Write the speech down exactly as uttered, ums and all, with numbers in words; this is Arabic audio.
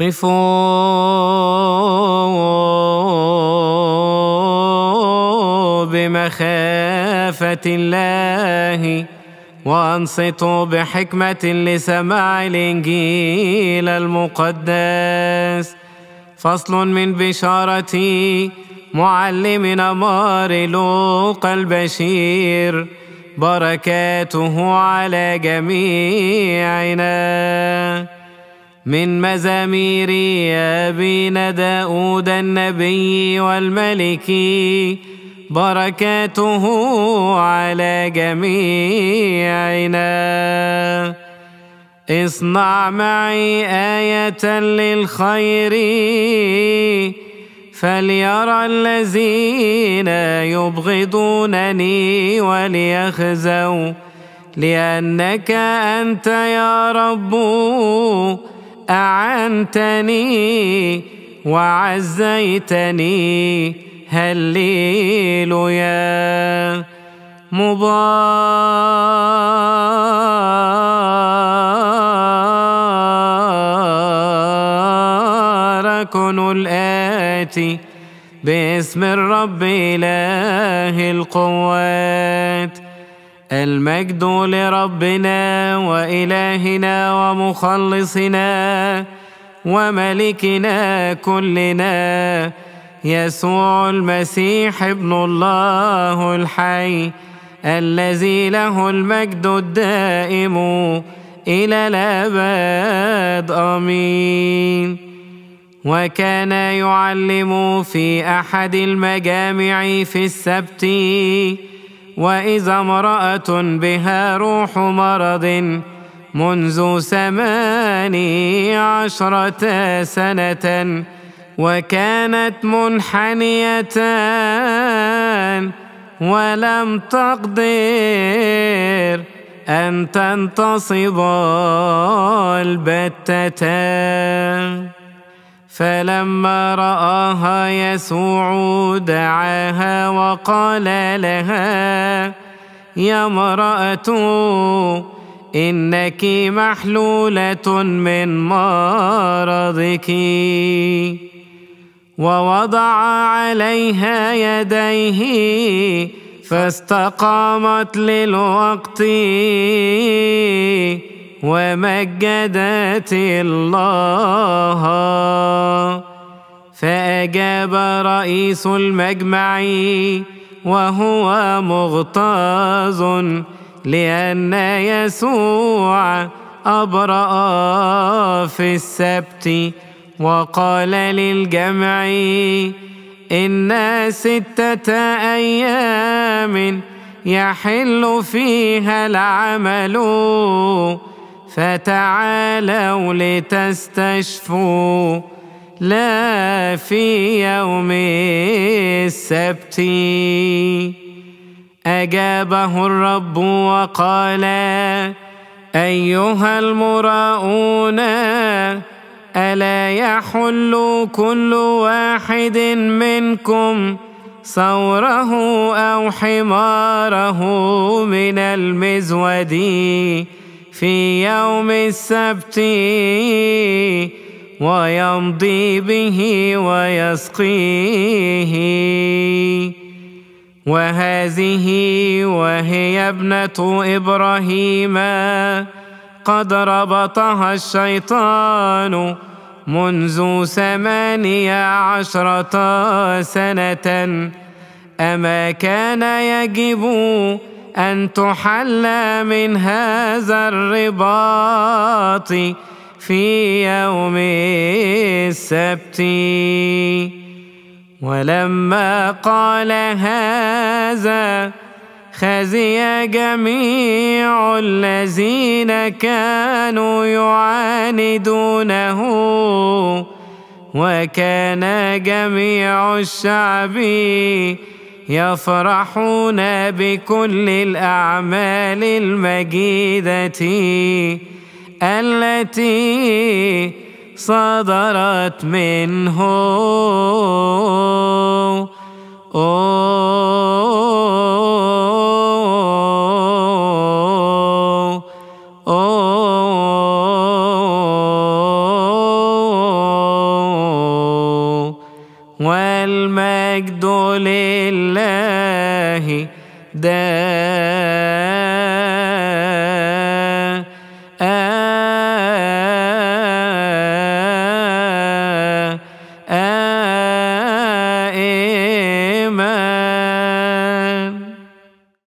قفوا بمخافة الله وأنصتوا بحكمة لسماع الإنجيل المقدس. فصل من بشارة معلمنا مار لوقا البشير، بركاته على جميعنا. من مزامير أبينا داود النبي والملك، بركاته على جميعنا. اصنع معي آية للخير، فليرى الذين يبغضونني وليخزوا، لأنك أنت يا رب أعنتني وعزيتني. هللويا. مبارك الآتي باسم الرب إله القوات. المجد لربنا وإلهنا ومخلصنا وملكنا كلنا، يسوع المسيح ابن الله الحي، الذي له المجد الدائم إلى الأبد. آمين. وكان يعلم في أحد المجامع في السبت، وإذا امرأة بها روح مرض منذ ثماني عشرة سنة، وكانت منحنية ولم تقدر أن تنتصب البتة. فلما رآها يسوع دعاها وقال لها: يا امرأة، إنك محلولة من مرضك. ووضع عليها يديه فاستقامت للوقت ومجدت الله. فأجاب رئيس المجمع وهو مغتاظ، لأن يسوع أبرأ في السبت، وقال للجمع: إن ستة أيام يحل فيها العمل، فتعالوا لتستشفوا، لا في يوم السبت. أجابه الرب وقال: أيها المراؤون، ألا يحل كل واحد منكم ثوره أو حماره من المزود في يوم السبت، ويمضي به ويسقيه؟ وهذه وهي ابنة إبراهيم، قد ربطها الشيطان منذ ثمانية عشرة سنة. أما كان يجب أن تحل من هذا الرباط في يوم السبت. ولما قال هذا، خزي جميع الذين كانوا يعاندونه، وكان جميع الشعب يفرحون بكل الأعمال المجيدة التي صدرت منه. Oh المجد لله دائما.